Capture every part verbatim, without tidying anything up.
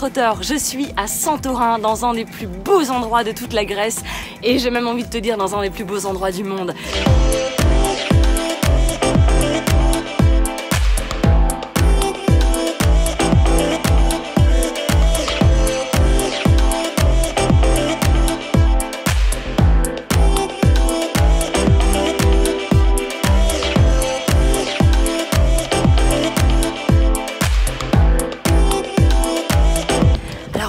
votre trotteur, je suis à Santorin, dans un des plus beaux endroits de toute la Grèce, et j'ai même envie de te dire dans un des plus beaux endroits du monde.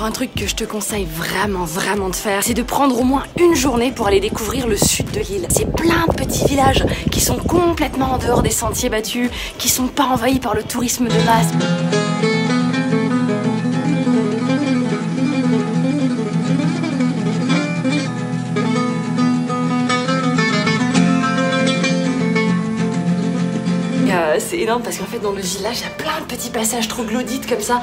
Un truc que je te conseille vraiment vraiment de faire, c'est de prendre au moins une journée pour aller découvrir le sud de l'île. C'est plein de petits villages qui sont complètement en dehors des sentiers battus, qui sont pas envahis par le tourisme de masse. Euh, c'est énorme parce qu'en fait dans le village il y a plein de petits passages troglodytes comme ça.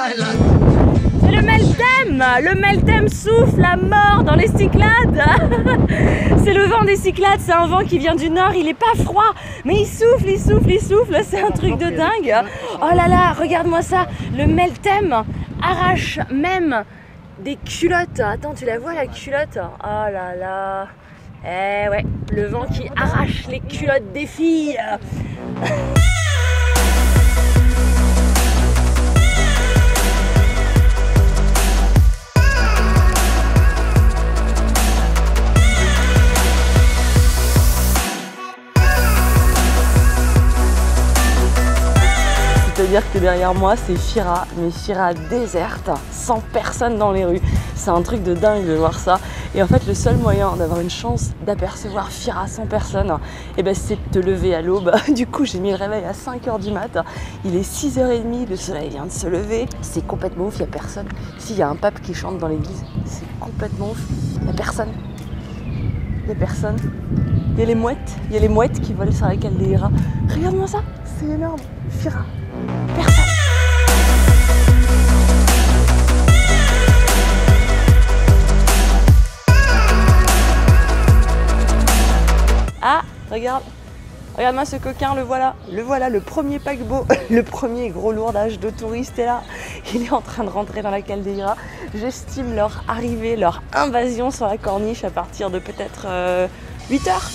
C'est le Meltem! Le Meltem souffle la mort dans les Cyclades! C'est le vent des Cyclades, c'est un vent qui vient du nord, il n'est pas froid, mais il souffle, il souffle, il souffle, c'est un truc de dingue! Oh là là, regarde-moi ça! Le Meltem arrache même des culottes! Attends, tu la vois la culotte? Oh là là! Eh ouais, le vent qui arrache les culottes des filles! Dire que derrière moi c'est Fira, mais Fira déserte, sans personne dans les rues. C'est un truc de dingue de voir ça. Et en fait le seul moyen d'avoir une chance d'apercevoir Fira sans personne, et ben, c'est de te lever à l'aube. Du coup j'ai mis le réveil à cinq heures du mat, il est six heures trente, le soleil vient de se lever. C'est complètement ouf, il n'y a personne. S'il y a un pape qui chante dans l'église, c'est complètement ouf. Il n'y a personne. Il n'y a personne. Il y a les mouettes, il y a les mouettes qui volent sur la Caldeira. Regarde-moi ça, c'est énorme. Fira. Personne. Ah, regarde, regarde-moi ce coquin, le voilà, le voilà, le premier paquebot, le premier gros lourdage de touristes est là. Il est en train de rentrer dans la Caldeira. J'estime leur arrivée, leur invasion sur la corniche à partir de peut-être euh, huit heures.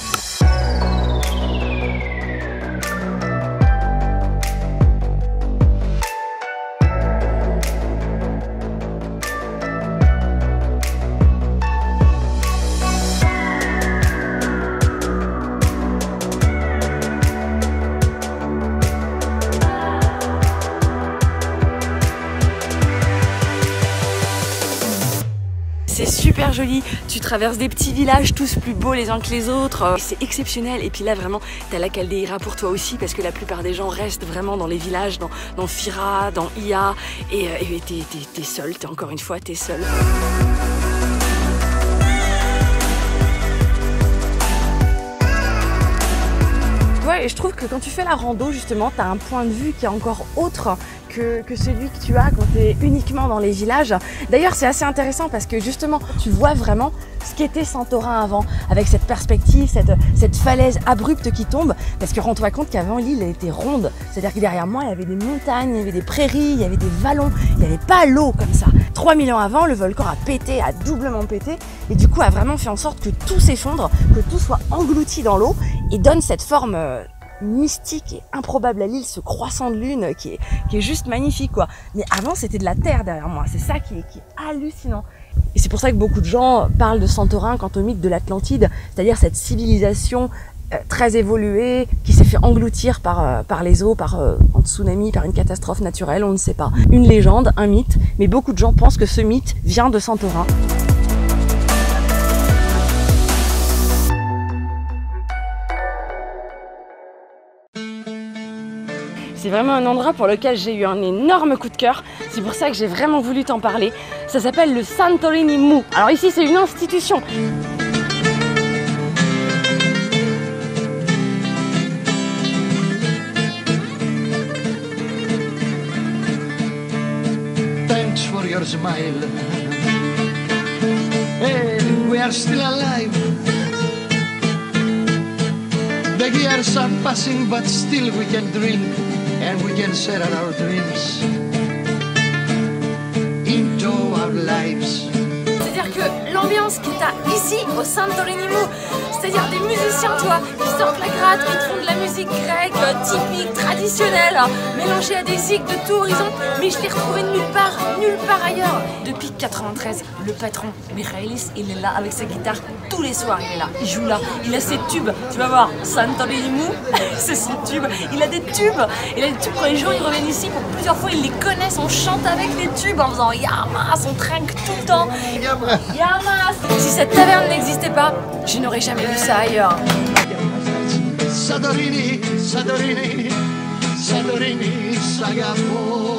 C'est super joli, tu traverses des petits villages tous plus beaux les uns que les autres, c'est exceptionnel. Et puis là vraiment t'as la Caldeira pour toi aussi parce que la plupart des gens restent vraiment dans les villages, dans, dans Fira, dans Ia, et t'es t'es seul, t'es encore une fois t'es seul. Ouais, et je trouve que quand tu fais la rando justement t'as un point de vue qui est encore autre que, que celui que tu as quand tu es uniquement dans les villages. D'ailleurs c'est assez intéressant parce que justement tu vois vraiment ce qu'était Santorin avant avec cette perspective, cette, cette falaise abrupte qui tombe, parce que rends-toi compte qu'avant l'île elle était ronde, c'est-à-dire que derrière moi il y avait des montagnes, il y avait des prairies, il y avait des vallons, il n'y avait pas l'eau comme ça. trois mille ans avant le volcan a pété, a doublement pété et du coup a vraiment fait en sorte que tout s'effondre, que tout soit englouti dans l'eau et donne cette forme mystique et improbable à l'île, ce croissant de lune qui est, qui est juste magnifique, quoi. Mais avant, c'était de la terre derrière moi. C'est ça qui est, qui est hallucinant. Et c'est pour ça que beaucoup de gens parlent de Santorin quant au mythe de l'Atlantide, c'est-à-dire cette civilisation euh, très évoluée qui s'est fait engloutir par, euh, par les eaux, par euh, un tsunami, par une catastrophe naturelle, on ne sait pas. Une légende, un mythe, mais beaucoup de gens pensent que ce mythe vient de Santorin. C'est vraiment un endroit pour lequel j'ai eu un énorme coup de cœur. C'est pour ça que j'ai vraiment voulu t'en parler. Ça s'appelle le Santorini Mou. Alors ici, c'est une institution. Thanks for your smile. And we are still alive. The years are passing, but still we can drink. And we can set out our dreams into our lives. C'est-à-dire que l'ambiance qui est à ici au Santorini Mou, c'est-à-dire des musiciens, tu vois, qui sortent la gratte, qui font de la musique grecque typique, traditionnelle, mélangée à des zik de tout horizon, mais je l'ai retrouvé nulle part, nulle part ailleurs. Depuis quatre-vingt-treize, le patron Michaelis, il est là avec sa guitare tous les soirs, il est là, il joue là, il a ses tubes, tu vas voir, Santorini Mou, c'est son tube, il a des tubes, il a des tubes quand les gens ils reviennent ici, pour plusieurs fois ils les connaissent, on chante avec les tubes en faisant Yamas, on trinque tout le temps, Yamas. Si cette taverne n'existait pas, je n'aurais jamais vu ça ailleurs. Santorini, Santorini, Santorini, Sagafo.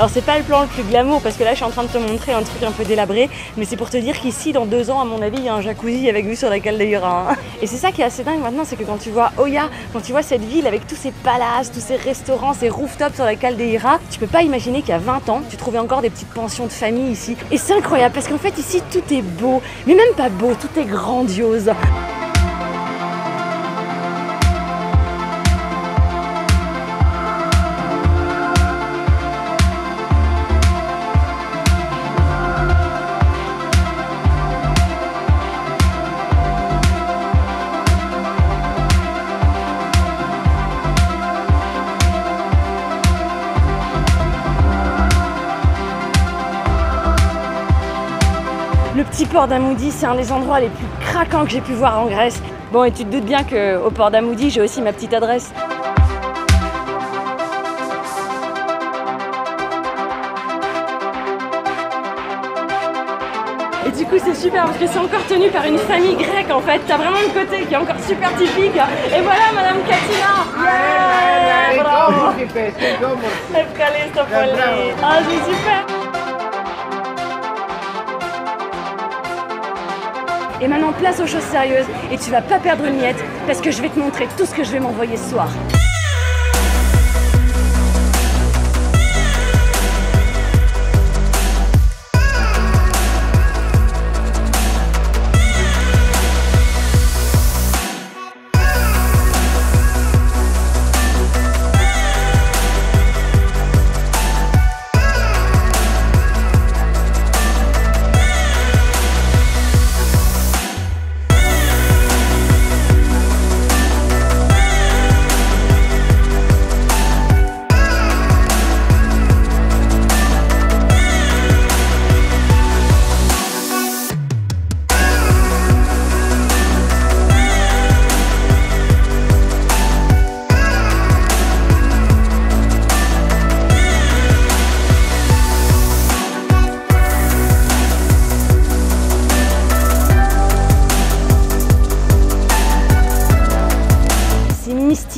Alors c'est pas le plan le plus glamour parce que là je suis en train de te montrer un truc un peu délabré, mais c'est pour te dire qu'ici dans deux ans à mon avis il y a un jacuzzi avec vue sur la Caldeira. Hein. Et c'est ça qui est assez dingue maintenant, c'est que quand tu vois Oia, quand tu vois cette ville avec tous ces palaces, tous ces restaurants, ces rooftops sur la Caldeira, tu peux pas imaginer qu'il y a vingt ans tu trouvais encore des petites pensions de famille ici. Et c'est incroyable parce qu'en fait ici tout est beau, mais même pas beau, tout est grandiose. Le petit port d'Amoudi, c'est un des endroits les plus craquants que j'ai pu voir en Grèce. Bon, et tu te doutes bien qu'au port d'Amoudi, j'ai aussi ma petite adresse. Et du coup, c'est super parce que c'est encore tenu par une famille grecque en fait. T'as vraiment le côté qui est encore super typique. Et voilà, madame Katina. Yeah, bravo. Ah, c'est super. Et maintenant, place aux choses sérieuses et tu vas pas perdre une miette parce que je vais te montrer tout ce que je vais m'envoyer ce soir.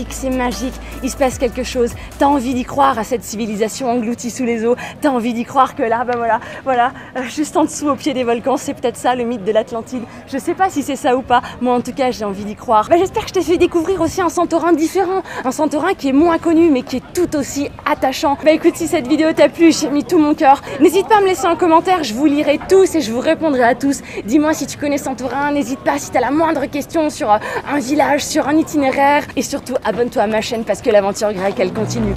fantastique, c'est magique, il se passe quelque chose, t'as envie d'y croire à cette civilisation engloutie sous les eaux, t'as envie d'y croire que là, ben voilà, voilà, juste en dessous au pied des volcans, c'est peut-être ça le mythe de l'Atlantide, je sais pas si c'est ça ou pas, moi en tout cas j'ai envie d'y croire. Ben, j'espère que je t'ai fait découvrir aussi un Santorin différent, un Santorin qui est moins connu mais qui est tout aussi attachant. Ben écoute, si cette vidéo t'a plu, j'ai mis tout mon cœur, n'hésite pas à me laisser un commentaire, je vous lirai tous et je vous répondrai à tous. Dis-moi si tu connais Santorin, n'hésite pas si t'as la moindre question sur un village, sur un itinéraire, et surtout abonne-toi à ma chaîne parce que l'aventure grecque elle continue.